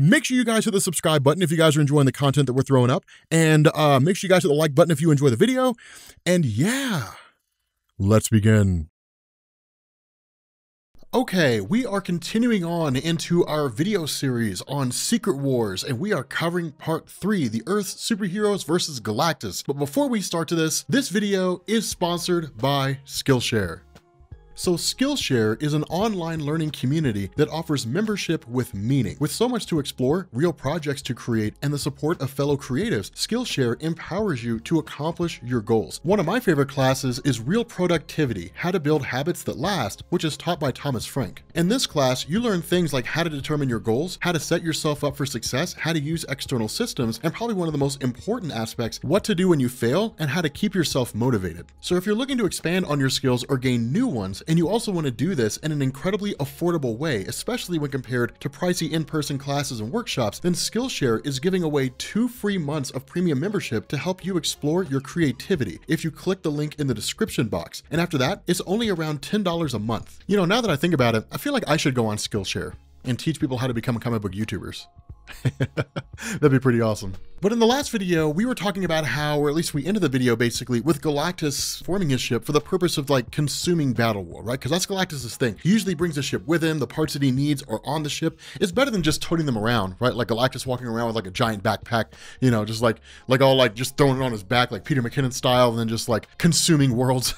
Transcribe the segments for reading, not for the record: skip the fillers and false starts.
Make sure you guys hit the subscribe button if you guys are enjoying the content that we're throwing up. And make sure you guys hit the like button if you enjoy the video. And yeah, let's begin. Okay, we are continuing on into our video series on Secret Wars, and we are covering part 3, the Earth's Superheroes versus Galactus. But before we start to this video is sponsored by Skillshare. So Skillshare is an online learning community that offers membership with meaning. With so much to explore, real projects to create, and the support of fellow creatives, Skillshare empowers you to accomplish your goals. One of my favorite classes is Real Productivity, How to Build Habits That Last, which is taught by Thomas Frank. In this class, you learn things like how to determine your goals, how to set yourself up for success, how to use external systems, and probably one of the most important aspects, what to do when you fail, and how to keep yourself motivated. So if you're looking to expand on your skills or gain new ones, and you also want to do this in an incredibly affordable way, especially when compared to pricey in-person classes and workshops, then Skillshare is giving away 2 free months of premium membership to help you explore your creativity if you click the link in the description box. And after that, it's only around $10 a month. You know, now that I think about it, I feel like I should go on Skillshare and teach people how to become comic book YouTubers. That'd be pretty awesome. But in the last video, we were talking about how, or at least we ended the video basically, with Galactus forming his ship for the purpose of like consuming Battleworld, right? Because that's Galactus's thing. He usually brings a ship with him. The parts that he needs are on the ship. It's better than just toting them around, right? Like Galactus walking around with like a giant backpack, you know, just like all like just throwing it on his back, like Peter McKinnon style, and then just like consuming worlds.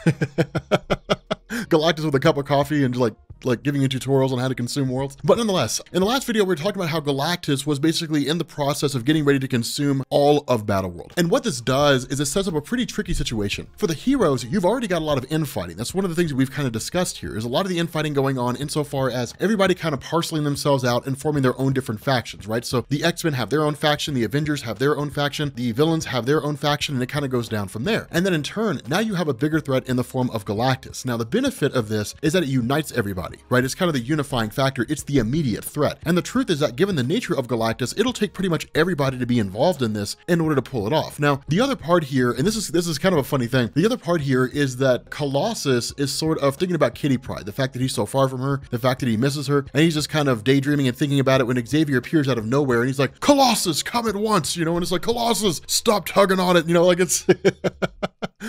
Galactus with a cup of coffee and like giving you tutorials on how to consume worlds. But nonetheless, in the last video, we were talking about how Galactus was basically in the process of getting ready to consume all of Battleworld. And what this does is it sets up a pretty tricky situation. For the heroes, you've already got a lot of infighting. That's one of the things that we've kind of discussed here, is a lot of the infighting going on insofar as everybody kind of parceling themselves out and forming their own different factions, right? So the X-Men have their own faction, the Avengers have their own faction, the villains have their own faction, and it kind of goes down from there. And then in turn, now you have a bigger threat in the form of Galactus. Now, the benefit of this is that it unites everybody, right? It's kind of the unifying factor. It's the immediate threat. And the truth is that given the nature of Galactus, it'll take pretty much everybody to be involved in this in order to pull it off. Now, the other part here, and this is kind of a funny thing. The other part here is that Colossus is sort of thinking about Kitty Pryde, the fact that he's so far from her, the fact that he misses her, and he's just kind of daydreaming and thinking about it when Xavier appears out of nowhere and he's like, Colossus, come at once, you know, and it's like, Colossus, stop tugging on it, you know, like it's...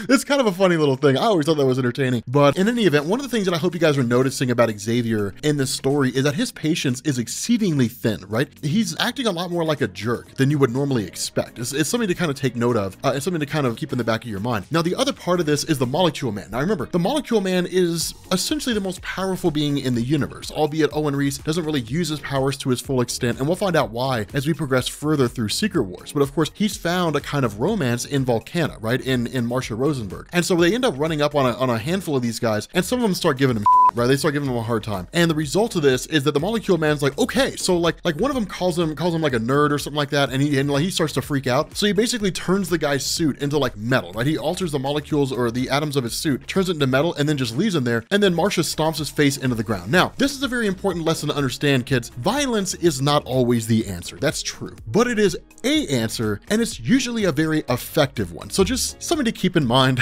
It's kind of a funny little thing. I always thought that was entertaining. But in any event, one of the things that I hope you guys are noticing about Xavier in this story is that his patience is exceedingly thin, right? He's acting a lot more like a jerk than you would normally expect. It's something to kind of take note of. It's something to kind of keep in the back of your mind. Now, the other part of this is the Molecule Man. Now, remember, the Molecule Man is essentially the most powerful being in the universe, albeit Owen Reese doesn't really use his powers to his full extent. And we'll find out why as we progress further through Secret Wars. But of course, he's found a kind of romance in Volcana, right? In Marsha Rosenberg. And so they end up running up on a handful of these guys, and some of them start giving him shit, right? They start giving him a hard time. And the result of this is that the Molecule Man's like, okay, so like one of them calls him like a nerd or something like that, and he starts to freak out. So he basically turns the guy's suit into like metal, right? He alters the molecules or the atoms of his suit, turns it into metal, and then just leaves him there. And then Marsha stomps his face into the ground. Now, this is a very important lesson to understand, kids. Violence is not always the answer. That's true, but it is an answer, and it's usually a very effective one. So just something to keep in mind.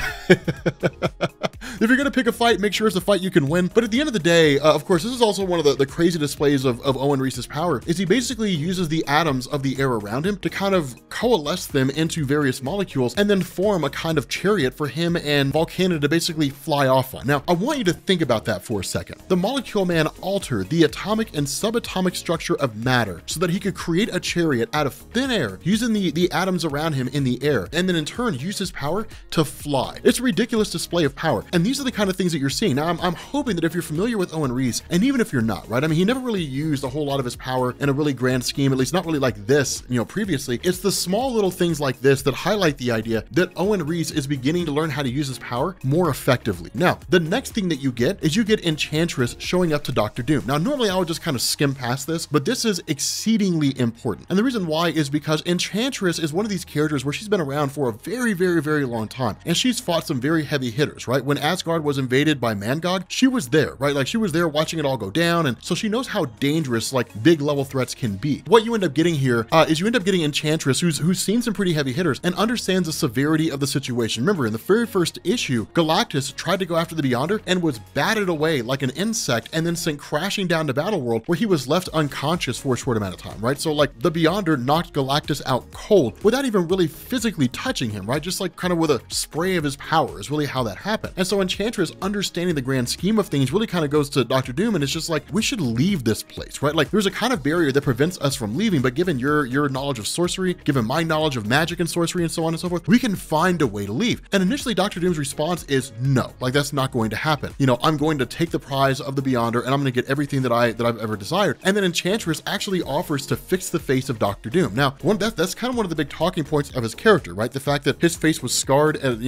If you're gonna pick a fight, make sure it's a fight you can win. But at the end of the day, of course, this is also one of the crazy displays of Owen Reese's power, is he basically uses the atoms of the air around him to kind of coalesce them into various molecules and then form a kind of chariot for him and Volcana to basically fly off on. Now, I want you to think about that for a second. The Molecule Man altered the atomic and subatomic structure of matter so that he could create a chariot out of thin air using the atoms around him in the air, and then in turn use his power to fly. It's a ridiculous display of power. And these are the kind of things that you're seeing. Now, I'm hoping that if you're familiar with Owen Reese, and even if you're not, right? I mean, he never really used a whole lot of his power in a really grand scheme, at least not really like this, you know, previously. It's the small little things like this that highlight the idea that Owen Reese is beginning to learn how to use his power more effectively. Now, the next thing that you get is you get Enchantress showing up to Doctor Doom. Now, normally I would just kind of skim past this, but this is exceedingly important. And the reason why is because Enchantress is one of these characters where she's been around for a very, very, very long time, and she's fought some very heavy hitters, right? When Asgard was invaded by Mangog, she was there, right? Like she was there watching it all go down, and so she knows how dangerous like big level threats can be. What you end up getting here is you end up getting Enchantress, who's seen some pretty heavy hitters and understands the severity of the situation. Remember, in the very first issue, Galactus tried to go after the Beyonder and was batted away like an insect and then sent crashing down to Battleworld, where he was left unconscious for a short amount of time, right? So like the Beyonder knocked Galactus out cold without even really physically touching him, right? Just like kind of with a spray of his power is really how that happened. And so Enchantress, understanding the grand scheme of things, really kind of goes to Doctor Doom and it's just like, we should leave this place, right? Like there's a kind of barrier that prevents us from leaving, but given your knowledge of sorcery, given my knowledge of magic and sorcery and so on and so forth, we can find a way to leave. And initially Doctor Doom's response is no, like that's not going to happen. You know, I'm going to take the prize of the Beyonder and I'm going to get everything that I've ever desired. And then Enchantress actually offers to fix the face of Doctor Doom. Now, that's kind of one of the big talking points of his character, right? The fact that his face was scarred at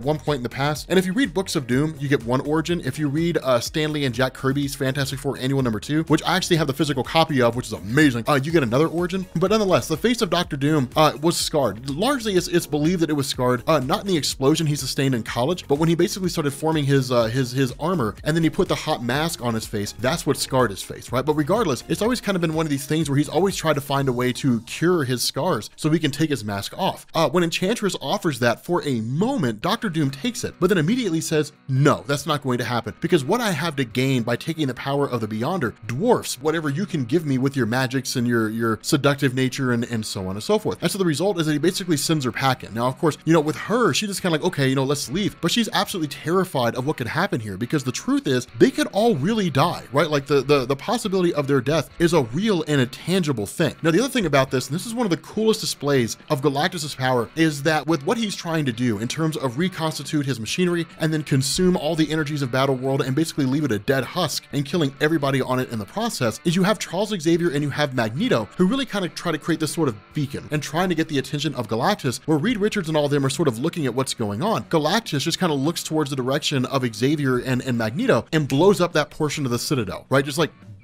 one point in the past. And if you read Books of Doom, you get one origin. If you read Stanley and Jack Kirby's Fantastic Four Annual #2, which I actually have the physical copy of, which is amazing, you get another origin. But nonetheless, the face of Doctor Doom was scarred. Largely, it's believed that it was scarred not in the explosion he sustained in college, but when he basically started forming his armor, and then he put the hot mask on his face. That's what scarred his face, right? But regardless, it's always kind of been one of these things where he's always tried to find a way to cure his scars so he can take his mask off. When Enchantress offers that for a moment, Doctor Doom takes it, but then immediately says, no, that's not going to happen, because what I have to gain by taking the power of the Beyonder dwarfs whatever you can give me with your magics and your seductive nature and so on and so forth. And so the result is that he basically sends her packing. Now, of course, you know, with her, she's just kind of like, okay, you know, let's leave. But she's absolutely terrified of what could happen here, because the truth is they could all really die, right? Like the possibility of their death is a real and a tangible thing. Now, the other thing about this, and this is one of the coolest displays of Galactus's power, is that with what he's trying to do in terms of reconstitute his machinery and then consume all the energies of Battleworld and basically leave it a dead husk and killing everybody on it in the process, is you have Charles Xavier and you have Magneto, who really kind of try to create this sort of beacon and trying to get the attention of Galactus, where Reed Richards and all of them are sort of looking at what's going on. Galactus just kind of looks towards the direction of Xavier and Magneto and blows up that portion of the Citadel, right?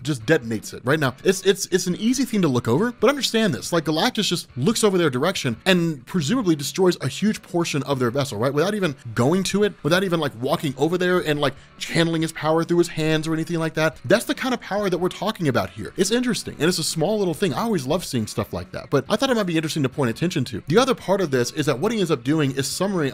Just detonates it right now. It's an easy thing to look over, but understand this, like Galactus just looks over their direction and presumably destroys a huge portion of their vessel, right? Without even going to it, without even like walking over there and like channeling his power through his hands or anything like that. That's the kind of power that we're talking about here. It's interesting. And it's a small little thing. I always love seeing stuff like that, but I thought it might be interesting to point attention to. The other part of this is that what he ends up doing is summoning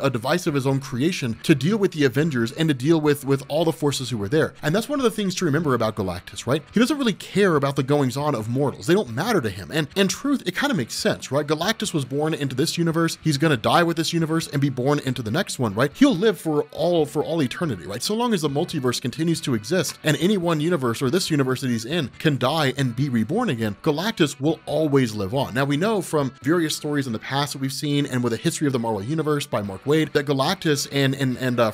a device of his own creation to deal with the Avengers and to deal with all the forces who were there. And that's one of the things to remember about Galactus, right? He doesn't really care about the goings-on of mortals. They don't matter to him. And in truth, it kind of makes sense, right? Galactus was born into this universe. He's going to die with this universe and be born into the next one, right? He'll live for all eternity, right? So long as the multiverse continues to exist and any one universe or this universe that he's in can die and be reborn again, Galactus will always live on. Now, we know from various stories in the past that we've seen and with a history of the Marvel Universe by Mark Waid that Galactus and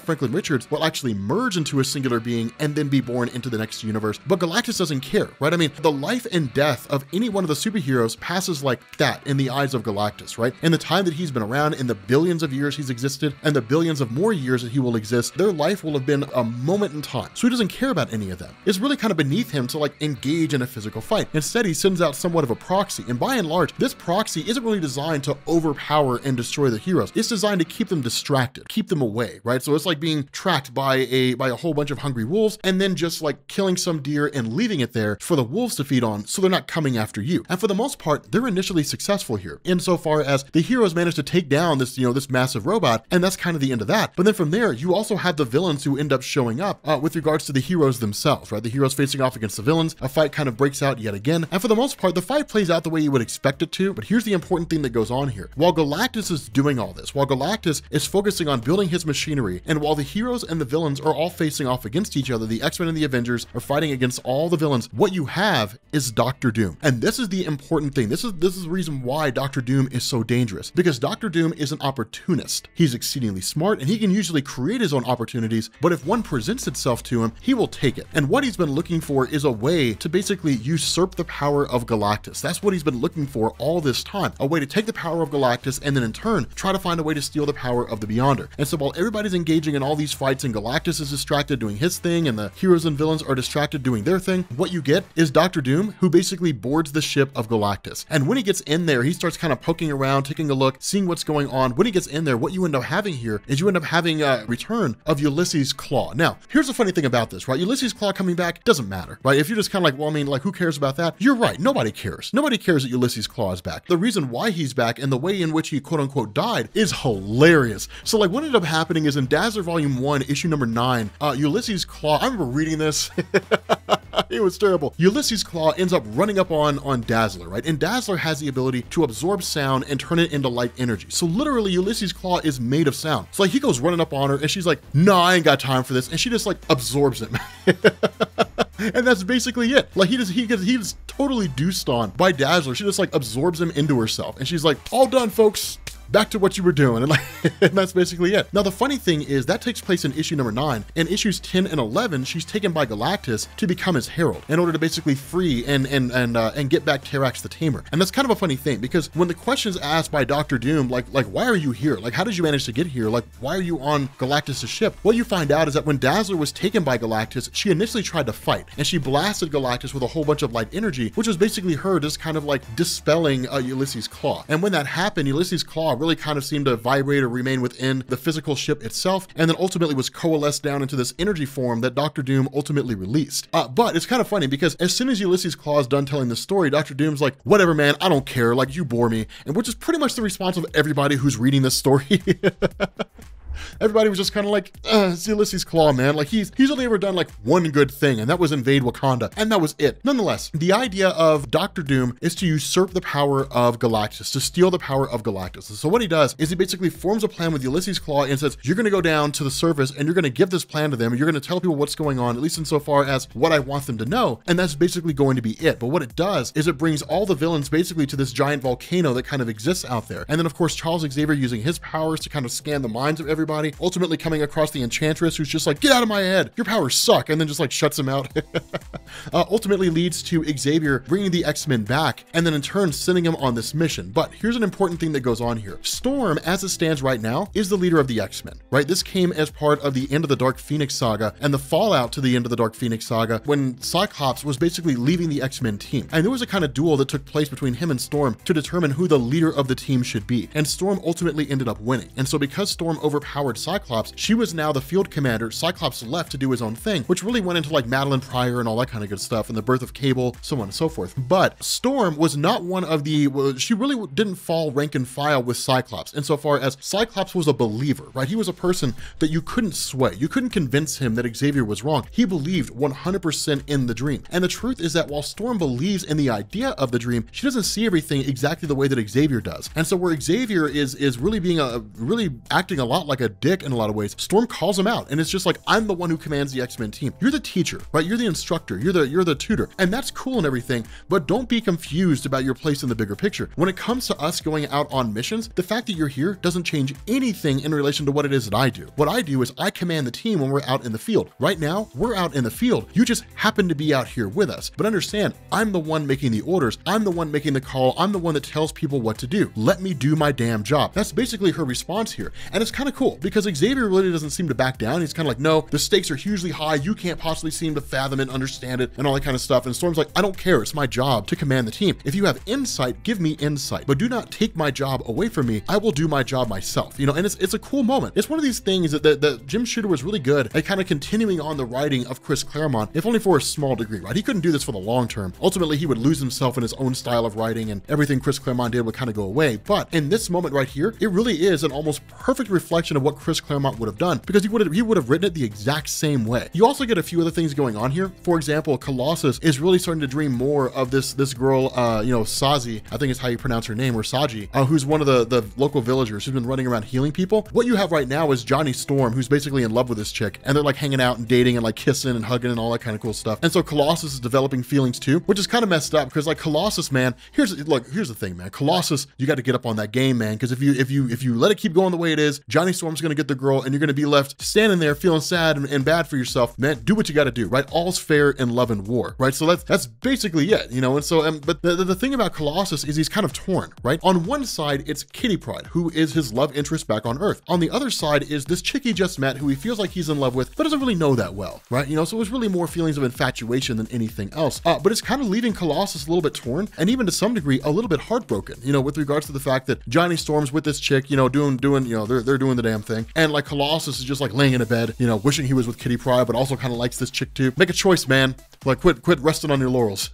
Franklin Richards will actually merge into a singular being and then be born into the next universe. But Galactus doesn't care, right? I mean, the life and death of any one of the superheroes passes like that in the eyes of Galactus, right? In the time that he's been around, in the billions of years he's existed, and the billions of more years that he will exist, their life will have been a moment in time. So he doesn't care about any of them. It's really kind of beneath him to like engage in a physical fight. Instead, he sends out somewhat of a proxy. And by and large, this proxy isn't really designed to overpower and destroy the heroes. It's designed to keep them distracted, keep them away, right? So it's like being tracked by a whole bunch of hungry wolves and then just like killing some deer and leaving it there for the wolves to feed on, so they're not coming after you. And for the most part, they're initially successful here, insofar as the heroes manage to take down this, you know, this massive robot, and that's kind of the end of that. But then from there, you also have the villains who end up showing up with regards to the heroes themselves, right? The heroes facing off against the villains, a fight kind of breaks out yet again. And for the most part, the fight plays out the way you would expect it to, but here's the important thing that goes on here. While Galactus is doing all this, while Galactus is focusing on building his machinery, and while the heroes and the villains are all facing off against each other, the X-Men and the Avengers are fighting against all the villains, what you have is Doctor Doom. And this is the important thing. This is the reason why Doctor Doom is so dangerous, because Doctor Doom is an opportunist. He's exceedingly smart and he can usually create his own opportunities, but if one presents itself to him, he will take it. And what he's been looking for is a way to basically usurp the power of Galactus. That's what he's been looking for all this time, a way to take the power of Galactus and then in turn, try to find a way to steal the power of the Beyonder. And so while everybody's engaging in all these fights and Galactus is distracted doing his thing and the heroes and villains are distracted doing doing their thing. What you get is Doctor Doom, who basically boards the ship of Galactus. And when he gets in there, he starts kind of poking around, taking a look, seeing what's going on. When he gets in there, what you end up having here is you end up having a return of Ulysses Klaw. Now, here's the funny thing about this, right? Ulysses Klaw coming back doesn't matter, right? If you're just kind of like, well, I mean, like, who cares about that? You're right. Nobody cares. Nobody cares that Ulysses Klaw is back. The reason why he's back and the way in which he quote unquote died is hilarious. So like what ended up happening is in Dazzler Volume 1, issue number 9, Ulysses Klaw, I remember reading this. It was terrible. Ulysses Klaw ends up running up on Dazzler, right? And Dazzler has the ability to absorb sound and turn it into light energy. So literally Ulysses Klaw is made of sound. So like he goes running up on her and she's like, no, I ain't got time for this. And she just like absorbs him. And that's basically it. Like he gets totally deuced on by Dazzler. She just like absorbs him into herself. And she's like, all done, folks. Back to what you were doing. And, like, and that's basically it. Now, the funny thing is that takes place in issue number 9, and issues 10 and 11, she's taken by Galactus to become his herald in order to basically free and get back Terrax the Tamer. And that's kind of a funny thing because when the question's asked by Dr. Doom, like, why are you here? Like, how did you manage to get here? Like, why are you on Galactus's ship? What you find out is that when Dazzler was taken by Galactus, she initially tried to fight and she blasted Galactus with a whole bunch of light energy, which was basically her just kind of like dispelling Ulysses Klaw. And when that happened, Ulysses Klaw really kind of seemed to vibrate or remain within the physical ship itself, and then ultimately was coalesced down into this energy form that Dr. Doom ultimately released. But it's kind of funny because as soon as Ulysses Klaw is done telling the story, Dr. Doom's like, whatever, man, I don't care. Like, you bore me. And which is pretty much the response of everybody who's reading this story. Everybody was just kind of like, it's Ulysses Klaw, man. Like he's only ever done like one good thing, and that was invade Wakanda, and that was it. Nonetheless, the idea of Doctor Doom is to usurp the power of Galactus, to steal the power of Galactus. So what he does is he basically forms a plan with Ulysses Klaw and says, you're going to go down to the surface and you're going to give this plan to them. You're going to tell people what's going on, at least insofar as what I want them to know. And that's basically going to be it. But what it does is it brings all the villains basically to this giant volcano that kind of exists out there. And then of course, Charles Xavier using his powers to kind of scan the minds of everybody, ultimately coming across the Enchantress, who's just like, get out of my head, your powers suck, and then just like shuts him out. Ultimately leads to Xavier bringing the X-Men back and then in turn sending him on this mission. But here's an important thing that goes on here. Storm, as it stands right now, is the leader of the X-Men, right? This came as part of the end of the Dark Phoenix Saga and the fallout to the end of the Dark Phoenix Saga when Cyclops was basically leaving the X-Men team. And there was a kind of duel that took place between him and Storm to determine who the leader of the team should be. And Storm ultimately ended up winning. And so because Storm overpowered Cyclops, she was now the field commander. Cyclops left to do his own thing, which really went into like Madeline Pryor and all that kind of good stuff and the birth of Cable, so on and so forth. But Storm was not one of the, well, she really didn't fall rank and file with Cyclops insofar as Cyclops was a believer, right? He was a person that you couldn't sway. You couldn't convince him that Xavier was wrong. He believed 100% in the dream. And the truth is that while Storm believes in the idea of the dream, she doesn't see everything exactly the way that Xavier does. And so where Xavier is really being really acting a lot like a dick in a lot of ways, Storm calls him out. And it's just like, I'm the one who commands the X-Men team. You're the teacher, right? You're the instructor, you're the tutor, and that's cool and everything, but don't be confused about your place in the bigger picture. When it comes to us going out on missions, the fact that you're here doesn't change anything in relation to what it is that I do. What I do is I command the team when we're out in the field. Right now, we're out in the field. You just happen to be out here with us, but understand, I'm the one making the orders. I'm the one making the call. I'm the one that tells people what to do. Let me do my damn job. That's basically her response here. And it's kind of cool because Xavier really doesn't seem to back down. He's kind of like, no, the stakes are hugely high. You can't possibly seem to fathom it, understand it, and all that kind of stuff. And Storm's like, I don't care. It's my job to command the team. If you have insight, give me insight, but do not take my job away from me. I will do my job myself, you know, and it's a cool moment. It's one of these things that Jim Shooter was really good at kind of continuing on the writing of Chris Claremont, if only for a small degree, right? He couldn't do this for the long term. Ultimately, he would lose himself in his own style of writing and everything Chris Claremont did would kind of go away. But in this moment right here, it really is an almost perfect reflection of what Chris Claremont would have done because he would have written it the exact same way. You also get a few other things going on here. For example, Colossus is really starting to dream more of this girl, you know, Sazi, I think is how you pronounce her name, or Saji, who's one of the local villagers who's been running around healing people. What you have right now is Johnny Storm, who's basically in love with this chick, and they're like hanging out and dating and like kissing and hugging and all that kind of cool stuff. And so Colossus is developing feelings too, which is kind of messed up because like Colossus, man, here's the thing, man. Colossus, you got to get up on that game, man, because if you let it keep going the way it is, Johnny Storm Storm's gonna get the girl, and you're gonna be left standing there feeling sad and bad for yourself. Man, do what you gotta do, right? All's fair in love and war, right? So that's basically it, you know? And so, but the thing about Colossus is he's kind of torn, right? On one side, it's Kitty Pryde, who is his love interest back on Earth. On the other side is this chick he just met, who he feels like he's in love with, but doesn't really know that well, right? You know, so it's really more feelings of infatuation than anything else. But it's kind of leaving Colossus a little bit torn, and even to some degree, a little bit heartbroken, you know, with regards to the fact that Johnny Storm's with this chick, you know, they're doing the damn thing. And like Colossus is just like laying in a bed, you know, wishing he was with Kitty Pryde, but also kind of likes this chick too. Make a choice, man. Like quit resting on your laurels.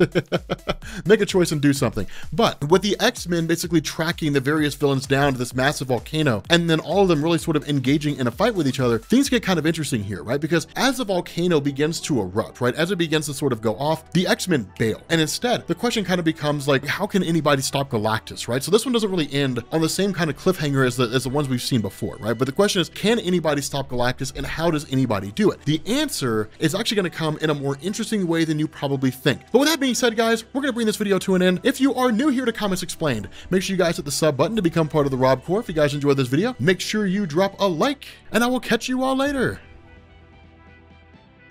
Make a choice and do something. But with the X-Men basically tracking the various villains down to this massive volcano, and then all of them really sort of engaging in a fight with each other, things get kind of interesting here, right? Because as the volcano begins to erupt, right? As it begins to sort of go off, the X-Men bail. And instead, the question kind of becomes like, how can anybody stop Galactus, right? So this one doesn't really end on the same kind of cliffhanger as the ones we've seen before, right? But the question is, can anybody stop Galactus, and how does anybody do it? The answer is actually going to come in a more interesting way than you probably think. But with that being said, guys, we're gonna bring this video to an end. If you are new here to Comics Explained, make sure you guys hit the sub button to become part of the Rob Corps. If you guys enjoyed this video, make sure you drop a like, and I will catch you all later.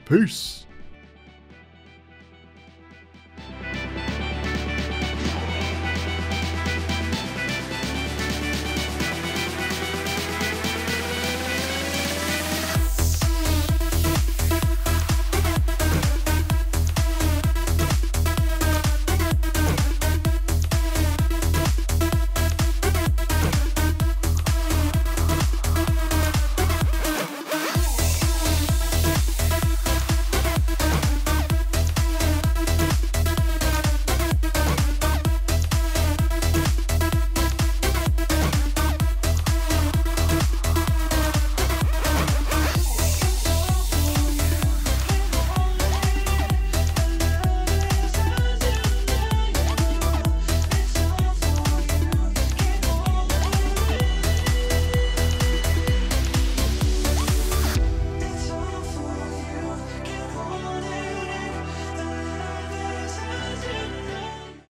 Peace.